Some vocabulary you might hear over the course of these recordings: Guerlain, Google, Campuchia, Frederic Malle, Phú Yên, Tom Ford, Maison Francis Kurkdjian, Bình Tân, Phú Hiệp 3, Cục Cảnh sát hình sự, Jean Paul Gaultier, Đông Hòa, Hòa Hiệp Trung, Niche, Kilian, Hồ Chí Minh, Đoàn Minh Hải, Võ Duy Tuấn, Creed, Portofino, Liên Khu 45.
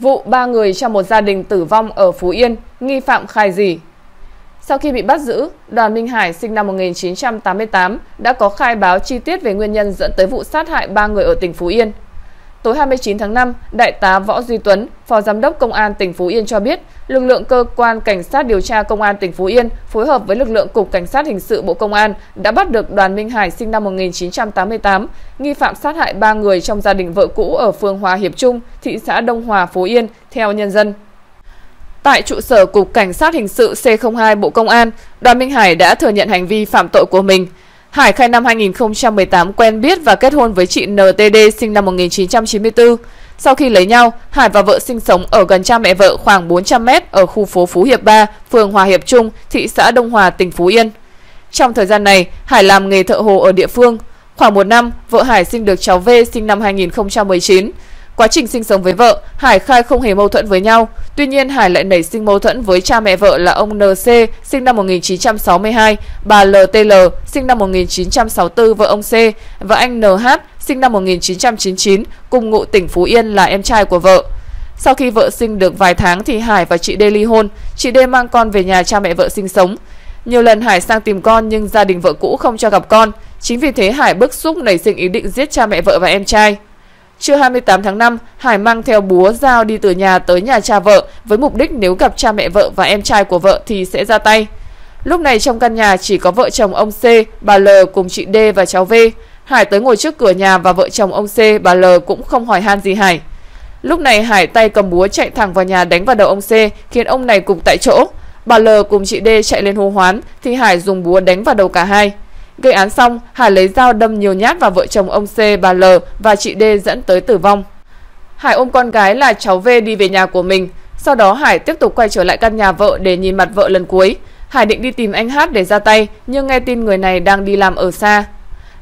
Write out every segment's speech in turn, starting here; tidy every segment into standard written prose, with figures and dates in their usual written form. Vụ 3 người trong một gia đình tử vong ở Phú Yên, nghi phạm khai gì? Sau khi bị bắt giữ, Đoàn Minh Hải sinh năm 1988 đã có khai báo chi tiết về nguyên nhân dẫn tới vụ sát hại 3 người ở tỉnh Phú Yên. Tối 29 tháng 5, Đại tá Võ Duy Tuấn, Phó Giám đốc Công an tỉnh Phú Yên cho biết, lực lượng Cơ quan Cảnh sát điều tra Công an tỉnh Phú Yên phối hợp với lực lượng Cục Cảnh sát hình sự Bộ Công an đã bắt được Đoàn Minh Hải sinh năm 1988, nghi phạm sát hại 3 người trong gia đình vợ cũ ở phường Hòa Hiệp Trung, thị xã Đông Hòa, Phú Yên, theo nhân dân. Tại trụ sở Cục Cảnh sát hình sự C02 Bộ Công an, Đoàn Minh Hải đã thừa nhận hành vi phạm tội của mình. Hải khai năm 2018 quen biết và kết hôn với chị NTD sinh năm 1994. Sau khi lấy nhau, Hải và vợ sinh sống ở gần cha mẹ vợ khoảng 400 m ở khu phố Phú Hiệp 3, phường Hòa Hiệp Trung, thị xã Đông Hòa, tỉnh Phú Yên. Trong thời gian này, Hải làm nghề thợ hồ ở địa phương. Khoảng 1 năm, vợ Hải sinh được cháu V sinh năm 2019. Quá trình sinh sống với vợ, Hải khai không hề mâu thuẫn với nhau. Tuy nhiên, Hải lại nảy sinh mâu thuẫn với cha mẹ vợ là ông NC sinh năm 1962, bà LTL sinh năm 1964 vợ ông C và anh NH sinh năm 1999 cùng ngụ tỉnh Phú Yên là em trai của vợ. Sau khi vợ sinh được vài tháng thì Hải và chị D ly hôn, chị D mang con về nhà cha mẹ vợ sinh sống. Nhiều lần Hải sang tìm con nhưng gia đình vợ cũ không cho gặp con. Chính vì thế Hải bức xúc nảy sinh ý định giết cha mẹ vợ và em trai. Trưa 28 tháng 5, Hải mang theo búa dao đi từ nhà tới nhà cha vợ với mục đích nếu gặp cha mẹ vợ và em trai của vợ thì sẽ ra tay. Lúc này trong căn nhà chỉ có vợ chồng ông C, bà L cùng chị D và cháu V. Hải tới ngồi trước cửa nhà và vợ chồng ông C, bà L cũng không hỏi han gì Hải. Lúc này Hải tay cầm búa chạy thẳng vào nhà đánh vào đầu ông C khiến ông này gục tại chỗ. Bà L cùng chị D chạy lên hô hoán thì Hải dùng búa đánh vào đầu cả hai. Gây án xong, Hải lấy dao đâm nhiều nhát vào vợ chồng ông C, bà L và chị D dẫn tới tử vong. Hải ôm con gái là cháu V đi về nhà của mình. Sau đó Hải tiếp tục quay trở lại căn nhà vợ để nhìn mặt vợ lần cuối. Hải định đi tìm anh Hát để ra tay nhưng nghe tin người này đang đi làm ở xa.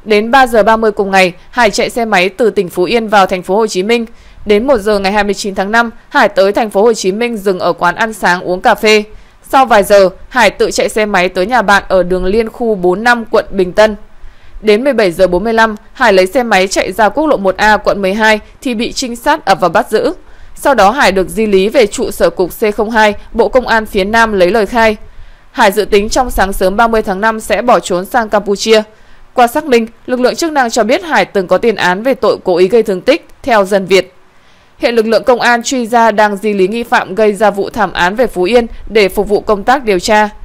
Đến 3 giờ 30 cùng ngày, Hải chạy xe máy từ tỉnh Phú Yên vào thành phố Hồ Chí Minh. Đến 1 giờ ngày 29 tháng 5, Hải tới thành phố Hồ Chí Minh dừng ở quán ăn sáng uống cà phê. Sau vài giờ, Hải tự chạy xe máy tới nhà bạn ở đường Liên Khu 45, quận Bình Tân. Đến 17 giờ 45, Hải lấy xe máy chạy ra quốc lộ 1A, quận 12 thì bị trinh sát ập vào bắt giữ. Sau đó Hải được di lý về trụ sở cục C02, Bộ Công an phía Nam lấy lời khai. Hải dự tính trong sáng sớm 30 tháng 5 sẽ bỏ trốn sang Campuchia. Qua xác minh, lực lượng chức năng cho biết Hải từng có tiền án về tội cố ý gây thương tích, theo Dân Việt. Hiện lực lượng công an truy ra đang di lý nghi phạm gây ra vụ thảm án về Phú Yên để phục vụ công tác điều tra.